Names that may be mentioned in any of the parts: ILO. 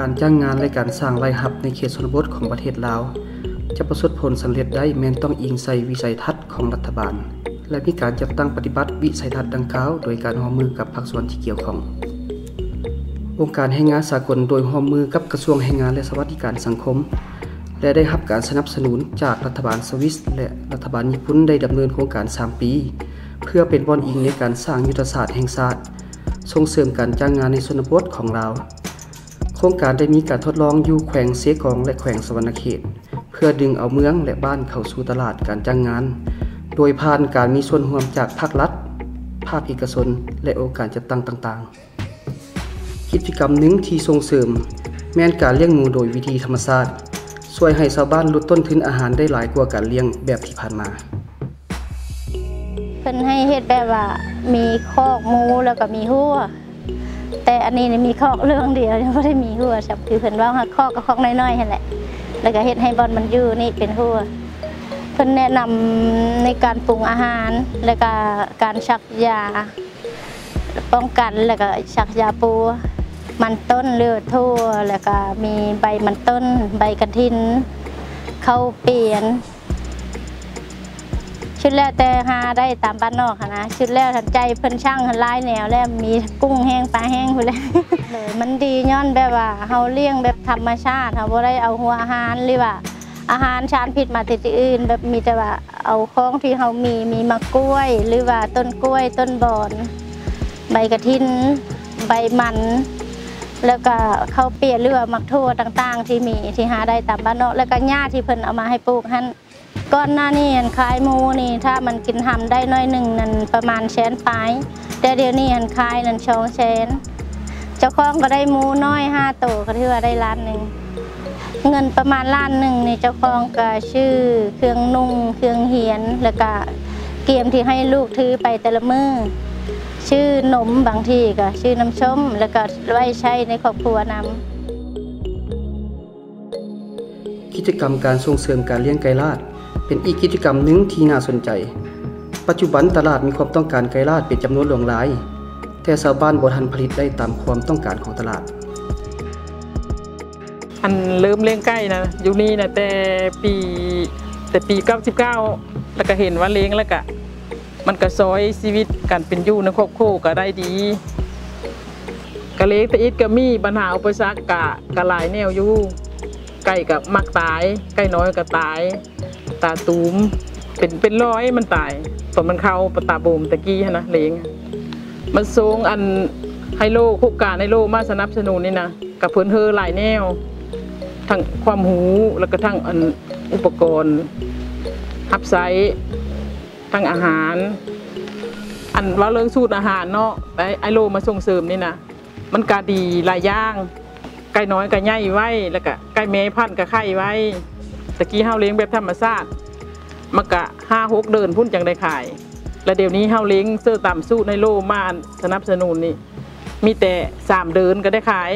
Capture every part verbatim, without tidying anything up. การจ้างงานและการสร้างรายรับในเขตชนบทของประเทศลาวจะประสบผลสำเร็จได้แม้นต้องอิงใส่วิสัยทัศน์ของรัฐบาลและมีการจัดตั้งปฏิบัติวิสัยทัศน์ดังกล่าวโดยการร่วมมือกับภาคส่วนที่เกี่ยวข้ององค์การแรงงานสากลโดยร่วมมือกับกระทรวงแรงงานและสวัสดิการสังคมและได้รับการสนับสนุนจากรัฐบาลสวิสและรัฐบาลญี่ปุ่นได้ดำเนินโครงการสามปีเพื่อเป็นบ่อนอิงในการสร้างยุทธศาสตร์แห่งชาติส่งเสริมการจ้างงานในชนบทของลาวโครงการได้มีการทดลองอยู่แขวงเสกองและแขวงสะหวรรณเขตเพื่อดึงเอาเมืองและบ้านเข้าสู่ตลาดการจ้างงานโดยผ่านการมีส่วนร่วมจากภาครัฐภาคเอกชนและองค์การจัดตั้งต่างๆกิจกรรมหนึ่งที่ส่งเสริมแม่นการเลี้ยงหมูโดยวิธีธรรมชาติช่วยให้ชาวบ้านลดต้นทุนอาหารได้หลายกว่าการเลี้ยงแบบที่ผ่านมาเพิ่นให้เฮ็ดแบบว่ามีคอกหมูแล้วก็มีหัวแต่อันนี้มีคอกเรื่องเดียวยังไม่ได้มีหัวจับคือเพิ่นว่าคอกกับคอกน้อยๆนั่นแหละแล้วก็เฮ็ดให้บอนมันอยู่นี่เป็นหัวเพิ่นแนะนำในการปรุงอาหารแล้วก็การชักยาป้องกันแล้วก็ชักยาปูมันต้นเลือดทั่วแล้วก็มีใบมันต้นใบกระถินเข้าเปลี่ยนชุดแรกแต่หาได้ตามบ้านนอกนะชุดแรกทันใจเพิ่นช่างทันลายแนวแล้วมีกุ้งแห้งปลาแห้งไปเลยเลยมันดีย้อนแบบว่าเฮาเลี้ยงแบบธรรมชาติเขาบ่ได้เอาหัวอาหารหรือว่าอาหารชานผิดมาติดอื่นแบบมีแต่ว่าเอาของที่เขามีมีมะกล้วยหรือว่าต้นกล้วยต้นบอนใบกระถินใบมันแล้วก็เข้าเปลี่ยนเรือมักทั่วต่างๆที่มีที่หาได้ตามบ้านนอกแล้วก็หญ้าที่เพิ่นเอามาให้ปลูกหั่นก้อนหน้านี่อันขายหมูนี่ถ้ามันกินหำได้น้อยหนึ่งนั่นประมาณแสนปลายแต่เดี๋ยวนี้อันขายนั่นช่องแสนเจ้าของก็ได้หมูน้อยห้าตัวก็ถือว่าได้ล้านหนึ่งเงินประมาณล้านหนึ่งนี่เจ้าของก็ชื่อเครื่องนุ่งเครื่องเหียนแล้วก็เกมที่ให้ลูกถือไปแต่ละมือชื่อนมบางทีก็ชื่อน้ำส้มแล้วก็ไว้ใช้ในครอบครัวนำกิจกรรมการส่งเสริมการเลี้ยงไก่ลาดเป็นอีกกิจกรรมหนึ่งที่น่าสนใจปัจจุบันตลาดมีความต้องการไก่ลาดเป็นจำนวนหลากหลายแต่ชาวบ้านบ่ทันผลิตได้ตามความต้องการของตลาดอันเริ่มเลี้ยงไก่นะอยู่นี่นะแต่ปีแต่ปีเก้าสิบเก้าแล้วก็เห็นว่าเลี้ยงแล้วก็มันก็ซอยชีวิตการเป็นอยู่ในครอบครัวก็ได้ดีกะเล็กตะอิดก็มีปัญหาอุปสรรคกะกะหลายแนวอยู่ไก่กับมักตายไก่น้อยก็ตายตาตูมเป็นเป็นร้อยมันตายตอนมันเข้าประตาบูมตะกี้นะเลี้ยงมันสูงอันให้โลกโครงการให้โลกมาสนับสนุนนี่นะกับเพิ่นเฮอหลายแนวทั้งความหูแล้วก็ทั้งอันอุปกรณ์ฮับไซทั้งอาหารอันว่าเรื่องสูตรอาหารเนาะไอ้ไอโลมาส่งเสริมนี่นะมันกาดีหลายย่างไก่น้อยไก่ใหญ่ไว้แล้วก็ไก่แม่พันกับไข่ไว้ตะกี้เฮาเลี้ยงแบบธรรมชาติมันกะห้าหกเดินพุ่นจังได้ขายแล้วเดี๋ยวนี้เฮาเลี้ยงเสื้อตามสู้ในโลมาสนับสนุนนี่มีแต่สามเดินก็ได้ขาย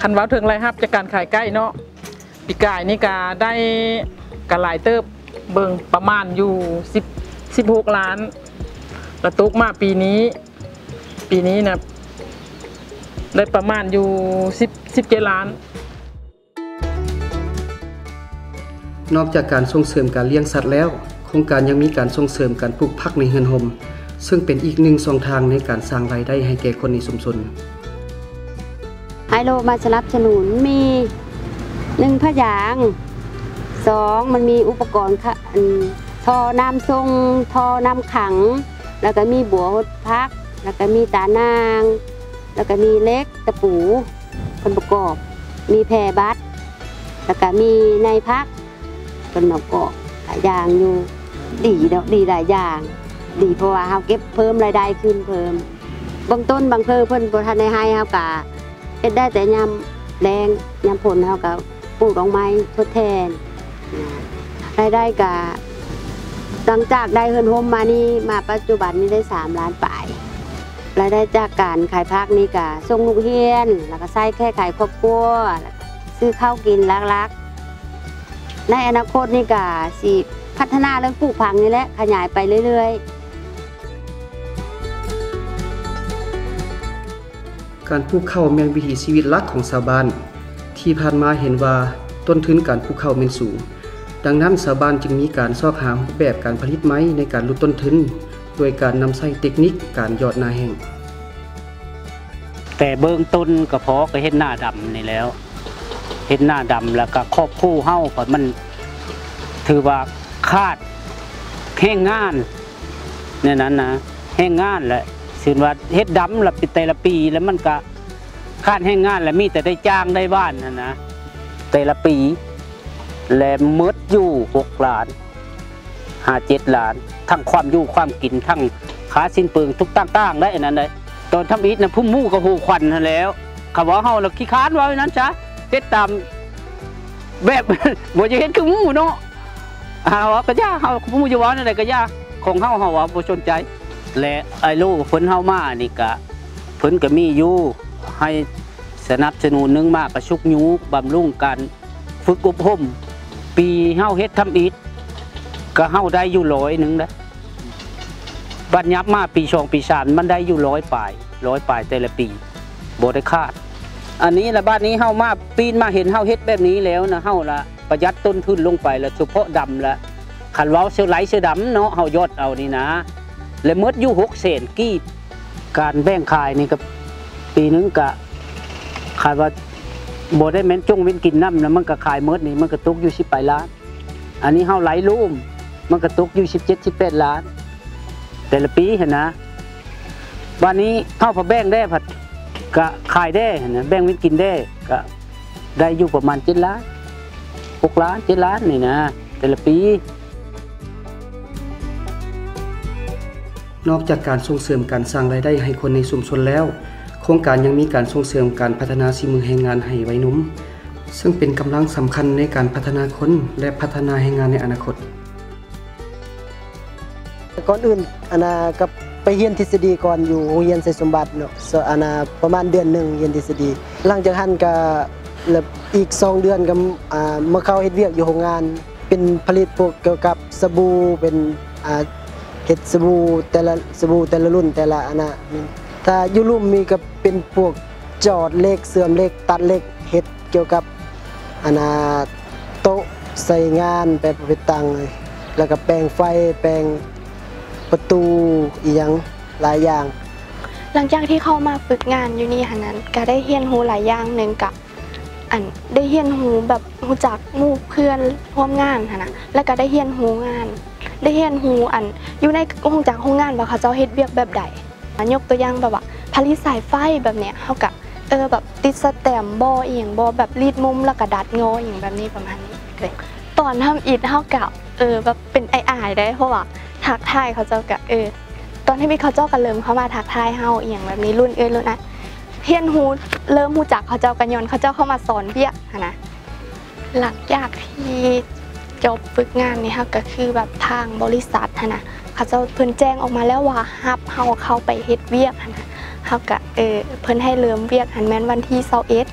คันว่าถึงรายรับจากการขายไก่เนาะปีกายนี่กาได้กะหลายเติบเบิ่งประมาณอยู่สิบสิบหกล้านกระตุกมาปีนี้ปีนี้นะได้ประมาณอยู่สิบสิบเจ็ดล้านนอกจากการส่งเสริมการเลี้ยงสัตว์แล้วโครงการยังมีการส่งเสริมการปลูกผักในเฮือนโฮมซึ่งเป็นอีกหนึ่งช่องทางในการสร้างรายได้ให้แก่คนในชุมชนไอโลมาสนับสนุนมีหนึ่งผ้ายางสองมันมีอุปกรณ์ค่ะทอน้ำทรงทอน้ำขังแล้วก็มีบัวหดพักแล้วก็มีตานางแล้วก็มีเล็กตะปูคนประกอบมีแพรบัตแล้วก็มีในพักคนประกอบหลายอย่างอยู่ดีเนาะดีหลายอย่างดีเพราะว่าเขาเก็บเพิ่มรายได้ขึ้นเพิ่มบางต้นบางเพอเพิ่นบริษัทในให้เขากะเอ็ดได้แต่ยำแรงยำผลเขากะปลูกดอกไม้ทดแทนรายได้กะหลังจากได้เฮือนโฮมมานี่มาปัจจุบันนี้ได้สามล้านป่ายรายได้จากการขายผักนี่กะส่งลูกเฮียนแล้วก็ใช้แค่ขายครอบครัวซื้อข้าวกินลักๆในอนาคตนี่กะสิพัฒนาเรื่องปลูกผักนี่แหละขยายไปเรื่อยๆการปลูกข้าวแม่นวิถีชีวิตหลักของชาวบ้าน ที่ผ่านมาเห็นว่าต้นทุนการปลูกข้าวมันสูงดังนั้นชาวบ้านจึงมีการซอกหาแบบการผลิตไม้ในการลดต้นทุนโดยการนำใช้เทคนิคการหยอดนาแห้งแต่เบื้องต้นกระเพาะก็เห็ดหน้าดำนี่แล้วเห็ดหน้าดำแล้วก็ครอบคู่เห่าเพราะมันถือว่าคาดแห้งงานเนี่ยนั้นนะแห้งงานแหละสื่อว่าเห็ดดำละปีแต่ละปีแล้วมันก็คาดแห้งงานแล้วมีแต่ได้จ้างได้บ้านนะนะแต่ละปีและเมิดอยู่หกล้านห้าเจ็ดล้านทั้งความอยู่ความกินทั้งขาสิ้นเปลืองทุกต่างๆได้อันนั้นเลยตอนทำอิฐนะพุ่มมู่กับหูควันแล้วขาวเฮาเราขี้ค้านไว้นั้นจ้ะเฮ็ดตามแบบบ่จะเฮ็ดคือมู่เนาะเอากระยาเฮาพุ่มมู่จะว่าอะไรกระยาของเฮาเฮาว่าบ่สนใจและไอ้ลูกฝนเฮามานี่กะฝนก็มีอยู่ให้สนับสนุนนึงมากกระชุกยูบำรุงกันฝึกอบรมปีเฮาเฮ็ดทำอิฐก็เฮาได้อยู่ร้อยนึงนะบัดยับมาปีชองปีชานมันได้อยู่ร้อยปลายร้อยปลายแต่ละปีบ่ได้คาดอันนี้ละบ้านนี้เฮามาปีนมาเห็นเฮาเฮ็ดแบบนี้แล้วนะเฮาละประหยัดต้นทุนลงไปละเฉพาะดำละขันว้าวเสือไหลเสือดำเนาะเฮายอดเอานี่นะและเมื่ออยู่หกเศษกี้การแบ่งขายนี่กับปีนึงกะขายว่าบ่ได้แม้นจ้งเว้นกินน้ำนะมันก็ขายเมื่อนี่มันกระตุกอยู่สิบแปดล้านอันนี้เฮาไหลลุ่มมันกระตุกอยู่สิบเจ็ดสิบแปดล้านแต่ละปีเห็นนะวันนี้เท่าผัดแบ่งได้ผัดกะขายได้เห็นนะแบ่งวินกินได้กะได้อยู่ประมาณเจ็ดล้านหกล้านเจ็ดล้านนี่นะแต่ละปีนอกจากการส่งเสริมการสร้างรายได้ให้คนในชุมชนแล้วโครงการยังมีการส่งเสริมการพัฒนาฝีมือแรงงานให้ไว้หนุ่มซึ่งเป็นกำลังสำคัญในการพัฒนาคนและพัฒนาแรงงานในอนาคตก่อนอื่นอาณากับไปเรียนทฤษฎีก่อนอยู่โรงเรียนไสยสมบัติเนาะอาณาประมาณเดือนหนึ่งเรียนทฤษฎีหลังจากหันก็อีกสองเดือนก็มาเข้าเฮ็ดเวียกอยู่โรงงานเป็นผลิตพวกเกี่ยวกับสบู่เป็นเฮ็ดสบู่แต่ละสบู่แต่ละรุ่นแต่ละอาณาถ้าอยู่รุ่มมีก็เป็นพวกจอดเล็กเสื่อมเล็กตัดเล็กเฮ็ดเกี่ยวกับอาณาโต๊ะใส่งานแปลงประตังแล้วก็แปลงไฟแปลงประตูอีหยังหลายอย่างหลังจากที่เข้ามาฝึกงานอยู่นี่หันนั้นก็ได้เรียนรู้หลายอย่างหนึ่งกับอันได้เรียนรู้แบบรู้จักมูกเพื่อนร่วมงานหันนะแล้วก็ได้เรียนรู้งานได้เรียนรู้อันอยู่ในห้องจากห้องงานว่าเขาเจ้าเฮ็ดเวียกแบบใดยกตัวอย่างแบบว่าผลิตสายไฟแบบเนี้ยเท่ากับเออแบบติดสแตมบอเอียงบอแบบรีดมุมแล้วก็ดัดงออย่างแบบนี้ประมาณนี้ตอนทำอิฐเท่ากับเออแบบเป็นไอ้อายได้เพราะว่าทักทายเขาเจ้ากะเออตอนที่มีเขาเจ้ากะเริ่มเขามาทักทายเฮาเอียงแบบนี้รุ่นเอ้ยรุ่นนั้นเฮียนฮูเริ่มฮูจักเขาเจ้ากันยนเขาเจ้าเข้ามาสอนเบี้ยนะหลังจากที่จบฝึกงานนี่ค่ะก็คือแบบทางบริษัทนะเขาเจ้าเพิ่นแจ้งออกมาแล้วว่าฮับเฮาเข้าไปเฮ็ดเวียกนะเขากะเออเพิ่นให้เริ่มเวียกหันแม่นวันที่สองเอ็ด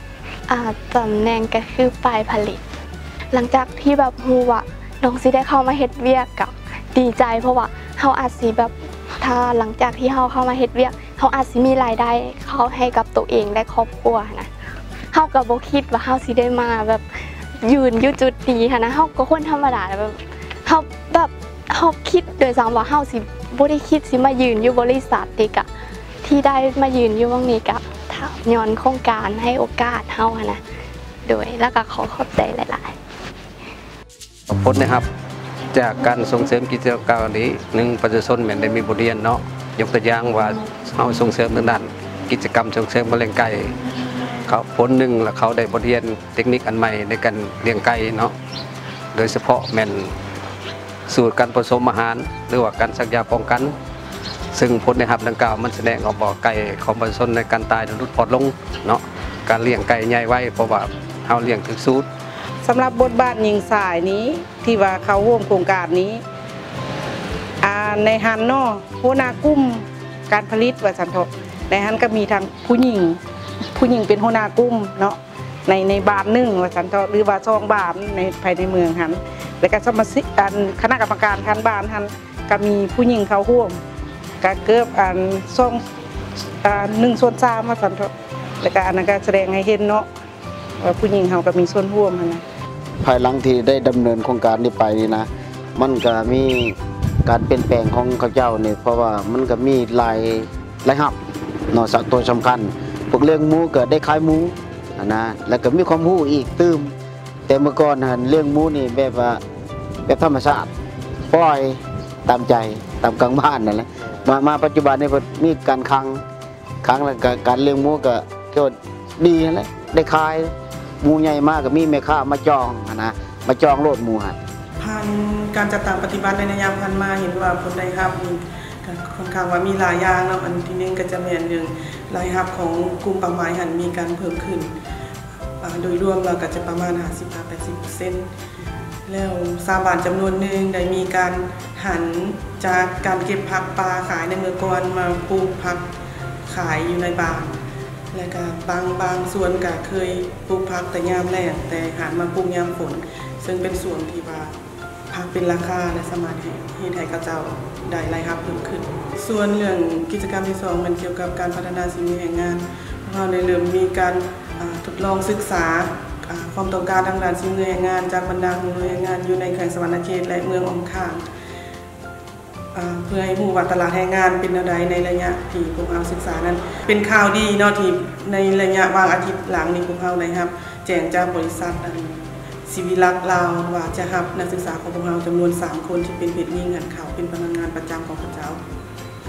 อ่าตำแหน่งก็คือปลายผลิตหลังจากที่แบบฮูว่าน้องสิได้เข้ามาเฮ็ดเวียกกับดีใจเพราะว่าเขาอาจสิแบบถ้าหลังจากที่เขาเข้ามาเฮ็ดเวียกเขาอาจสิมีรายได้เขาให้กับตัวเองและครอบครัวนะเขากับโบคิดว่าเขาสิได้มาแบบยืนอยู่จุดนี้ค่ะนะเขาก็คนธรรมดาแบบเขาแบบเขาคิดโดยสามว่าเขาสิบ่ได้คิดสิมายืนอยู่บริษัทติกะที่ได้มายืนอยู่ตรงนี้กะย้อนโครงการให้โอกาสเขาค่ะนะโดยแล้วก็ขอขอบใจหลายๆขอบคุณนะครับจากการส่งเสริมกิจกรรมนี้หนึ่งประชาชนเหมือนได้มีบทเรียนเนาะยกตัวอย่างว่าเขาส่งเสริมทางด้านกิจกรรมส่งเสริมเลี้ยงไก่เขาผลหนึ่งแล้วเขาได้บทเรียนเทคนิคอันใหม่ในการเลี้ยงไก่เนาะโดยเฉพาะแม่นสูตรการผสมอาหารหรือว่าการสักยาป้องกันซึ่งผลในหับดังกล่าวมันแสดงออกบอกไก่ของประชาชนในการตายลดพอดลงเนาะการเลี้ยงไก่ใหญ่ไว้เพราะว่าเขาเลี้ยงถึงสูตรสำหรับบทบาทหญิงสายนี้ที่ว่าเขาร่วมโครงการนี้ในฮันนอหัวหน้ากุ้มการผลิตว่าสันทบในฮันก็มีทางผู้หญิงผู้หญิงเป็นหัวหน้ากุ้มเนาะในในบาทหนึ่งว่าสันทบหรือบาทสองบาทในภายในเมืองฮันและก็สมาชิกคณะกรรมการฮันบาทฮันก็มีผู้หญิงเขาร่วมก็เกือบอันสองหนึ่งส่วนสามว่าสันทบและก็อันนั้นก็แสดงให้เห็นเนาะ ผู้หญิงเขาก็มีส่วนร่วมนะภายหลังที่ได้ดำเนินโครงการนี้ไปนี่นะมันก็มีการเปลี่ยนแปลงของข้าเจ้าเนี่ยเพราะว่ามันก็มีลายลายหับเนาะตัวสำคัญพวกเรื่องมูเกิดได้ขายมูนะแล้วก็มีความรู้อีกตื้มแต่เมื่อก่อนเรื่องมูนี่แบบว่าแบบธรรมชาติปล่อยตามใจตามกลางบ้านนั่นแหละมามาปัจจุบันนี่มีการค้างค้างแล้วก็การเลี้ยงมูก็ก็ดีนั่นแหละได้ขายมูใหญ่มากก็มีแม่ค้ามาจองนะมาจองโลดมูหัดผ่านการจัดตามปฏิบัติในระยะผ่านมาเห็นว่าผลได้ครับค่อนข้างว่ามีหลายอย่างเนาะอันที่หนึ่งก็จะเป็นหนึ่งรายรับของกลุ่มเป้าหมายหันมีการเพิ่มขึ้นโดยรวมเราก็จะประมาณ ห้าสิบถึงแปดสิบเปอร์เซ็นต์แล้วชาวบ้านจำนวนหนึ่งได้มีการหันจากการเก็บผักปลาขายในเมืองกรมาปลูกผักขายอยู่ในบ้านและก็บางบางส่วนก็เคยปลูกผักแต่ยามแล้งแต่หันมาปลูกยามฝนซึ่งเป็นส่วนที่ว่าผักเป็นราคาและสามารถให้ไทยกระเจ้าได้รายรับเพิ่มขึ้นส่วนเรื่องกิจกรรมที่สองมันเกี่ยวกับการพัฒนาชีวิตแรงงานเราในเรื่องมีการทดลองศึกษาความต้องการทางด้านสิ่งเรื่องงานจากบรรดาหน่วยงานอยู่ในแขวงสวรรณเขตและเมืองอมข้างเพื่อให้ผู้วัดตลาดแรงงานเป็นอะไรในระยะที่พวกเราศึกษานั้นเป็นข่าวดีนอกที่ในระยะว่างอาทิตย์หลังนี้พวกเราเลยครับแจ้งจากบริษัทศิวิลักษ์ลาวว่าจะรับนักศึกษาของพวกเราจำนวนสามคนที่เป็นเพศหญิงหันเขาเป็นพนักงานประจำของพระเจ้า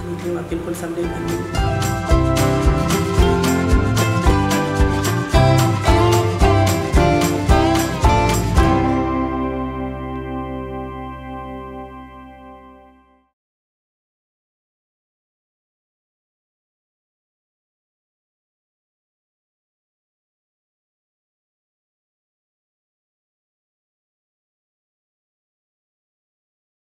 นี่ถือว่าเป็นผลสำเร็จอันนี้